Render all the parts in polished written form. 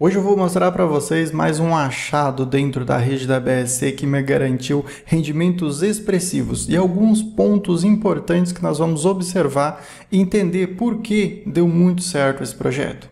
Hoje eu vou mostrar para vocês mais um achado dentro da rede da BSC que me garantiu rendimentos expressivos e alguns pontos importantes que nós vamos observar e entender por que deu muito certo esse projeto.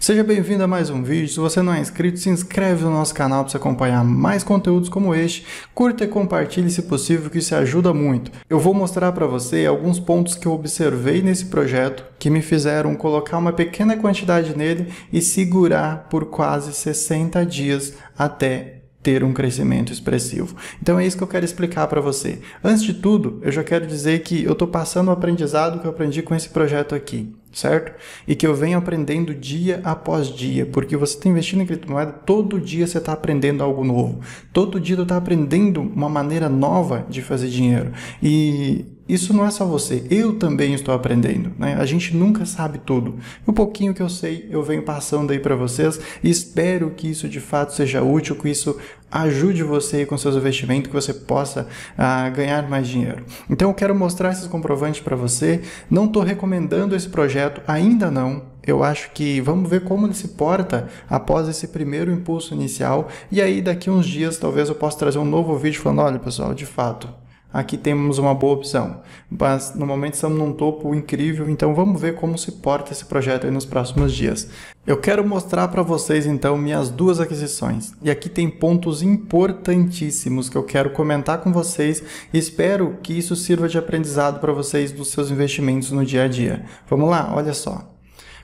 Seja bem-vindo a mais um vídeo. Se você não é inscrito, se inscreve no nosso canal para você acompanhar mais conteúdos como este. Curta e compartilhe se possível, que isso ajuda muito. Eu vou mostrar para você alguns pontos que eu observei nesse projeto que me fizeram colocar uma pequena quantidade nele e segurar por quase 60 dias até ter um crescimento expressivo. Então é isso que eu quero explicar para você. Antes de tudo, eu já quero dizer que eu estou passando o aprendizado que eu aprendi com esse projeto aqui, certo? E que eu venho aprendendo dia após dia, porque você está investindo em criptomoeda, todo dia você está aprendendo algo novo. Todo dia você está aprendendo uma maneira nova de fazer dinheiro. E isso não é só você, eu também estou aprendendo, né? A gente nunca sabe tudo. O pouquinho que eu sei, eu venho passando aí para vocês e espero que isso de fato seja útil, que isso ajude você com seus investimentos, que você possa ganhar mais dinheiro. Então eu quero mostrar esses comprovantes para você. Não estou recomendando esse projeto, ainda não. Eu acho que vamos ver como ele se porta após esse primeiro impulso inicial. E aí daqui uns dias talvez eu possa trazer um novo vídeo falando, olha pessoal, de fato, aqui temos uma boa opção, mas no momento estamos num topo incrível, então vamos ver como se porta esse projeto aí nos próximos dias. Eu quero mostrar para vocês então minhas duas aquisições, e aqui tem pontos importantíssimos que eu quero comentar com vocês, espero que isso sirva de aprendizado para vocês dos seus investimentos no dia a dia. Vamos lá, olha só.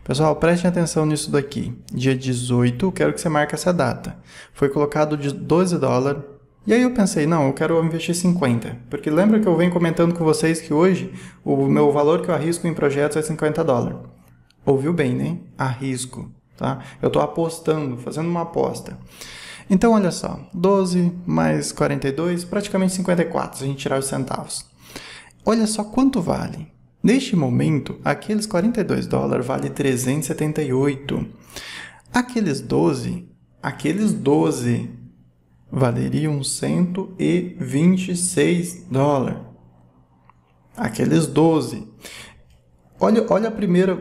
Pessoal, prestem atenção nisso daqui, dia 18, quero que você marque essa data, foi colocado de $12, e aí eu pensei, não, eu quero investir 50, porque lembra que eu venho comentando com vocês que hoje o meu valor que eu arrisco em projetos é $50. Ouviu bem, né? Arrisco, tá? Eu estou apostando, fazendo uma aposta. Então, olha só, 12 mais 42, praticamente 54, se a gente tirar os centavos. Olha só quanto vale. Neste momento, aqueles $42 vale 378. Aqueles 12 valeriam $126. Aqueles 12. Olha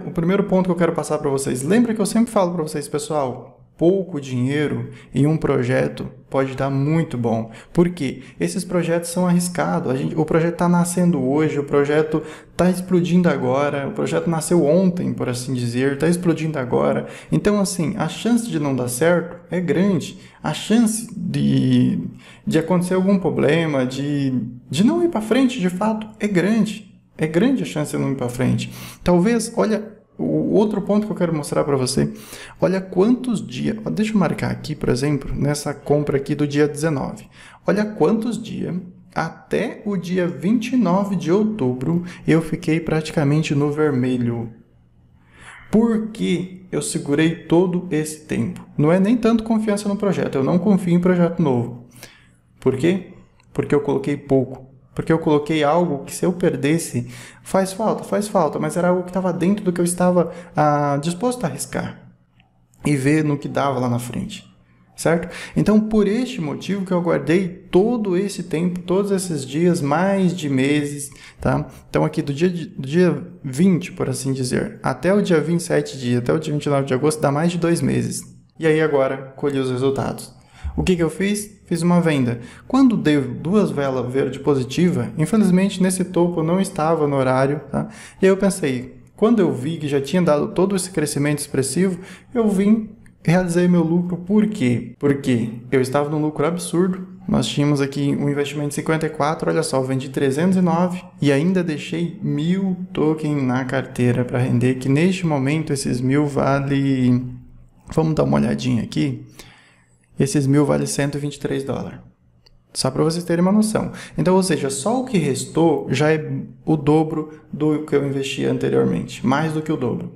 o primeiro ponto que eu quero passar para vocês. Lembra que eu sempre falo para vocês, pessoal, pouco dinheiro em um projeto pode dar muito bom. Por quê? Esses projetos são arriscados. O projeto está nascendo hoje, o projeto está explodindo agora, o projeto nasceu ontem, por assim dizer, está explodindo agora. Então, assim, a chance de não dar certo é grande. A chance de acontecer algum problema, de não ir para frente, de fato, é grande. É grande a chance de não ir para frente. Talvez, olha, o outro ponto que eu quero mostrar para você, olha quantos dias, deixa eu marcar aqui, por exemplo, nessa compra aqui do dia 19, olha quantos dias, até o dia 29 de outubro, eu fiquei praticamente no vermelho. Por que eu segurei todo esse tempo? Não é nem tanto confiança no projeto, eu não confio em projeto novo. Por quê? Porque eu coloquei pouco. Porque eu coloquei algo que se eu perdesse, faz falta, mas era algo que estava dentro do que eu estava disposto a arriscar e ver no que dava lá na frente, certo? Então, por este motivo que eu guardei todo esse tempo, todos esses dias, mais de meses, tá? Então, aqui do dia 20, por assim dizer, até o dia 27 de até o dia 29 de agosto, dá mais de 2 meses. E aí agora, colhi os resultados. O que eu fiz? Fiz uma venda. Quando deu 2 velas verde positiva, infelizmente nesse topo eu não estava no horário, tá? E aí eu pensei, quando eu vi que já tinha dado todo esse crescimento expressivo, eu vim, realizei meu lucro. Por quê? Porque eu estava num lucro absurdo, nós tínhamos aqui um investimento de 54, olha só, eu vendi 309 e ainda deixei 1000 tokens na carteira para render, que neste momento esses 1000 vale, vamos dar uma olhadinha aqui, esses 1000 vale $123, só para vocês terem uma noção. Então, ou seja, só o que restou já é o dobro do que eu investi anteriormente, mais do que o dobro.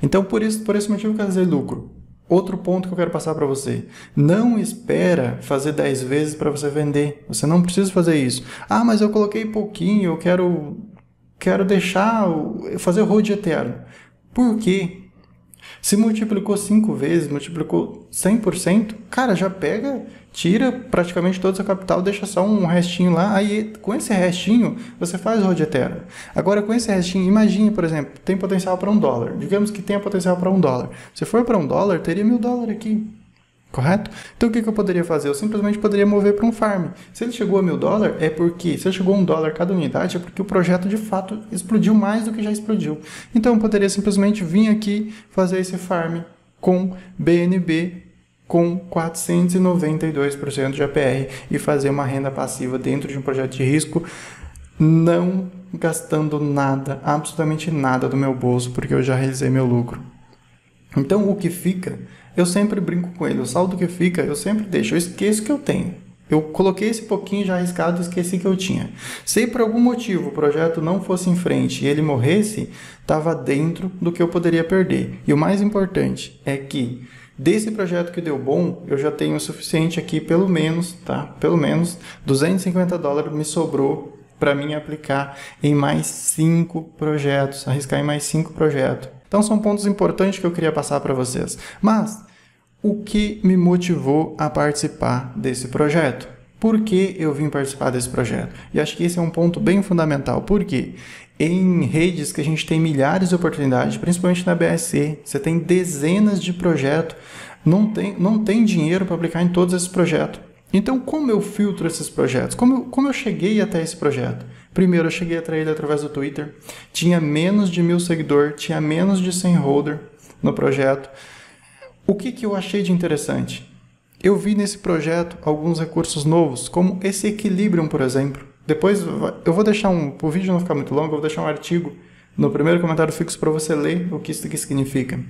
Então, por esse motivo, eu quero dizer lucro. Outro ponto que eu quero passar para você, não espera fazer 10 vezes para você vender, você não precisa fazer isso. Ah, mas eu coloquei pouquinho, eu quero deixar, fazer o hold eterno. Por quê? Se multiplicou 5 vezes, multiplicou 100%, cara, já pega, tira praticamente toda a capital, deixa só um restinho lá, aí com esse restinho você faz roda eterna. Agora com esse restinho, imagine, por exemplo, tem potencial para $1, digamos que tenha potencial para $1. Se for para $1, teria $1.000 aqui, correto? Então o que eu poderia fazer? Eu simplesmente poderia mover para um farm. Se ele chegou a $1.000, é porque... Se ele chegou a $1 cada unidade, é porque o projeto de fato explodiu mais do que já explodiu. Então eu poderia simplesmente vir aqui fazer esse farm com BNB com 492% de APR e fazer uma renda passiva dentro de um projeto de risco, não gastando nada, absolutamente nada do meu bolso, porque eu já realizei meu lucro. Então o que fica... Eu sempre brinco com ele, o saldo que fica eu sempre deixo, eu esqueço que eu tenho. Eu coloquei esse pouquinho já arriscado e esqueci que eu tinha. Se por algum motivo o projeto não fosse em frente e ele morresse, estava dentro do que eu poderia perder. E o mais importante é que desse projeto que deu bom, eu já tenho o suficiente aqui, pelo menos, tá? Pelo menos $250 me sobrou para mim aplicar em mais 5 projetos, arriscar em mais 5 projetos. Então são pontos importantes que eu queria passar para vocês. Mas o que me motivou a participar desse projeto? Por que eu vim participar desse projeto? E acho que esse é um ponto bem fundamental. Por quê? Em redes que a gente tem milhares de oportunidades, principalmente na BSC, você tem dezenas de projetos, não tem dinheiro para aplicar em todos esses projetos. Então, como eu filtro esses projetos? Como eu cheguei até esse projeto? Primeiro, eu cheguei até ele através do Twitter. Tinha menos de 1000 seguidores, tinha menos de 100 holder no projeto. O que eu achei de interessante? Eu vi nesse projeto alguns recursos novos, como esse Equilibrium, por exemplo. Depois, eu vou deixar um... Para o vídeo não ficar muito longo, eu vou deixar um artigo no primeiro comentário fixo para você ler o que isso aqui significa.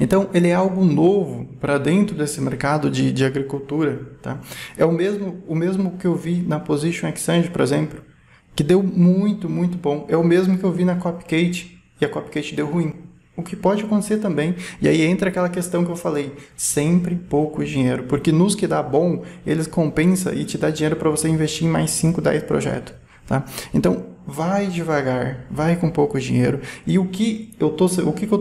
Então, ele é algo novo para dentro desse mercado de agricultura, tá? É o mesmo que eu vi na Position Exchange, por exemplo, que deu muito, muito bom. É o mesmo que eu vi na Copcate, e a Copcate deu ruim. O que pode acontecer também, e aí entra aquela questão que eu falei, sempre pouco dinheiro, porque nos que dá bom, eles compensam e te dá dinheiro para você investir em mais 5, 10 projetos, tá? Então, vai devagar, vai com pouco dinheiro. E o que eu tô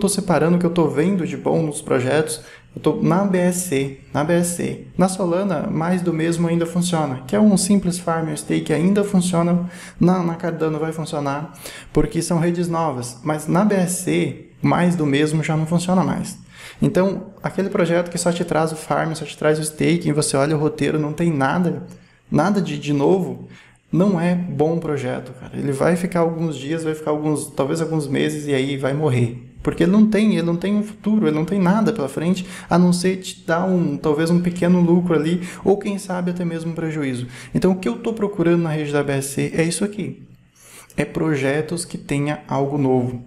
separando, o que eu tô vendo de bom nos projetos, eu tô na BSC, na Solana, mais do mesmo ainda funciona, que é um simples farm ou stake, ainda funciona, na Cardano vai funcionar, porque são redes novas, mas na BSC, mais do mesmo já não funciona mais. Então, aquele projeto que só te traz o farm, só te traz o staking, você olha o roteiro, não tem nada de novo, não é bom projeto, cara. Ele vai ficar alguns dias, vai ficar talvez alguns meses e aí vai morrer. Porque ele não tem um futuro, ele não tem nada pela frente, a não ser te dar talvez um pequeno lucro ali, ou quem sabe até mesmo um prejuízo. Então o que eu estou procurando na rede da BSC é isso aqui. É projetos que tenha algo novo,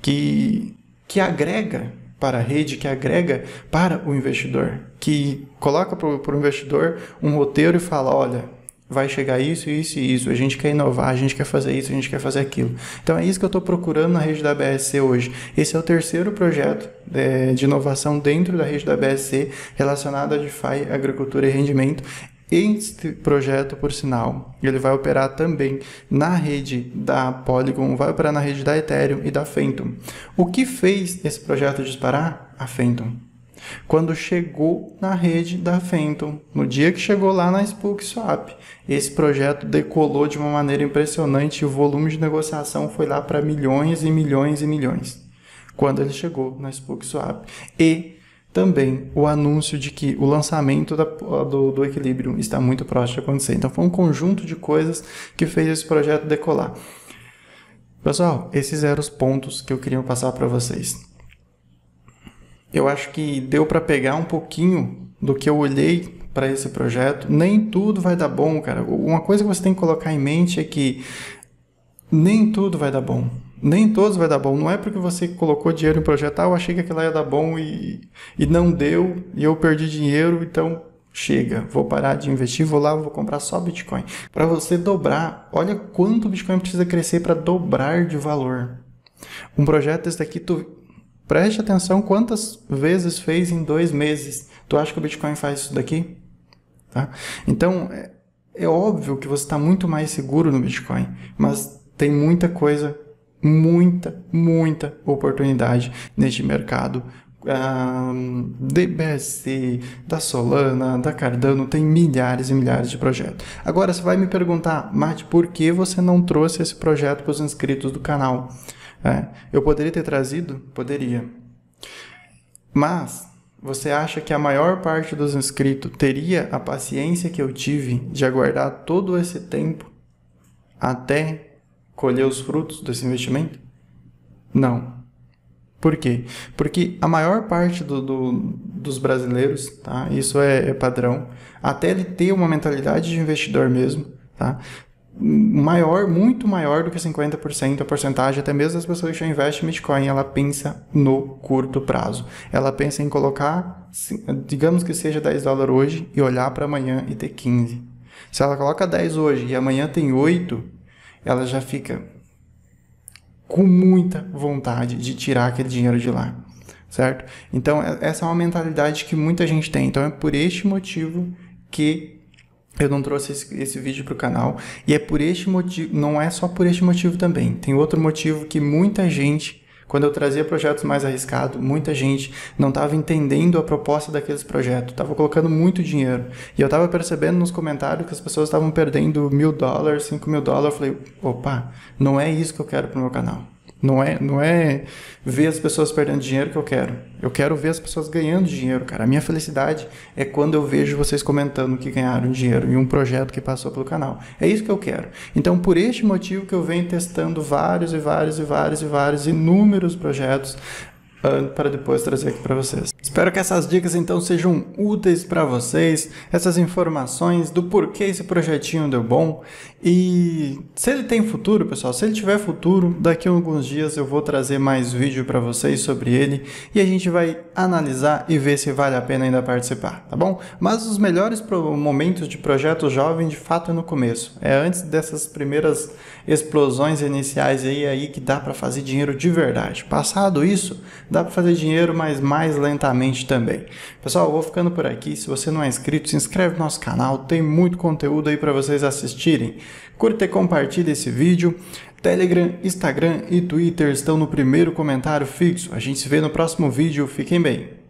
que agrega para a rede, que agrega para o investidor, que coloca para o investidor um roteiro e fala, olha, vai chegar isso, isso e isso, a gente quer inovar, a gente quer fazer isso, a gente quer fazer aquilo. Então é isso que eu estou procurando na rede da BSC hoje. Esse é o terceiro projeto de inovação dentro da rede da BSC relacionado a DeFi, agricultura e rendimento. Este projeto, por sinal, ele vai operar também na rede da Polygon, vai operar na rede da Ethereum e da Fantom. O que fez esse projeto disparar? A Fantom. Quando chegou na rede da Fantom, no dia que chegou lá na Spook Swap, esse projeto decolou de uma maneira impressionante e o volume de negociação foi lá para milhões e milhões e milhões, quando ele chegou na Spook Swap. E também o anúncio de que o lançamento do Equilibrium está muito próximo de acontecer. Então foi um conjunto de coisas que fez esse projeto decolar. Pessoal, esses eram os pontos que eu queria passar para vocês. Eu acho que deu para pegar um pouquinho do que eu olhei para esse projeto. Nem tudo vai dar bom, cara. Uma coisa que você tem que colocar em mente é que nem tudo vai dar bom. Nem todos vai dar bom. Não é porque você colocou dinheiro em projeto, ah, eu achei que aquilo ia dar bom e não deu, e eu perdi dinheiro, então chega, vou parar de investir, vou lá, vou comprar só Bitcoin. Para você dobrar, olha quanto o Bitcoin precisa crescer para dobrar de valor. Um projeto desse daqui, preste atenção quantas vezes fez em 2 meses. Tu acha que o Bitcoin faz isso daqui? Tá? Então, é óbvio que você está muito mais seguro no Bitcoin, mas tem muita coisa, muita oportunidade neste mercado de BSC, da Solana, da Cardano, tem milhares e milhares de projetos. Agora você vai me perguntar, Marte, por que você não trouxe esse projeto para os inscritos do canal? É, eu poderia ter trazido? Poderia. Mas você acha que a maior parte dos inscritos teria a paciência que eu tive de aguardar todo esse tempo até colher os frutos desse investimento? Não. Por quê? Porque a maior parte dos brasileiros, tá? Isso é padrão, até ele ter uma mentalidade de investidor mesmo, tá? Maior, muito maior do que 50%, a porcentagem até mesmo das pessoas que já investem em Bitcoin, ela pensa no curto prazo. Ela pensa em colocar, digamos que seja 10 dólares hoje e olhar para amanhã e ter 15. Se ela coloca 10 hoje e amanhã tem 8, ela já fica com muita vontade de tirar aquele dinheiro de lá, certo? Então, essa é uma mentalidade que muita gente tem. Então, é por este motivo que eu não trouxe esse vídeo para o canal, e é por este motivo, não é só por este motivo também, tem outro motivo que muita gente, quando eu trazia projetos mais arriscados, muita gente não estava entendendo a proposta daqueles projetos, estava colocando muito dinheiro, e eu estava percebendo nos comentários que as pessoas estavam perdendo $1.000, $5.000, eu falei, opa, não é isso que eu quero para o meu canal, não é ver as pessoas perdendo dinheiro que eu quero ver as pessoas ganhando dinheiro, cara. A minha felicidade é quando eu vejo vocês comentando que ganharam dinheiro em um projeto que passou pelo canal, é isso que eu quero. Então, por este motivo que eu venho testando vários inúmeros projetos para depois trazer aqui para vocês. Espero que essas dicas então sejam úteis para vocês, essas informações do porquê esse projetinho deu bom, e se ele tem futuro, pessoal, se ele tiver futuro, daqui a alguns dias eu vou trazer mais vídeo para vocês sobre ele e a gente vai analisar e ver se vale a pena ainda participar, tá bom? Mas os melhores momentos de projeto jovem de fato é no começo, é antes dessas primeiras explosões iniciais aí que dá para fazer dinheiro de verdade. Passado isso, dá para fazer dinheiro, mas mais lentamente também. Pessoal, eu vou ficando por aqui. Se você não é inscrito, se inscreve no nosso canal. Tem muito conteúdo aí para vocês assistirem. Curta e compartilha esse vídeo. Telegram, Instagram e Twitter estão no primeiro comentário fixo. A gente se vê no próximo vídeo. Fiquem bem.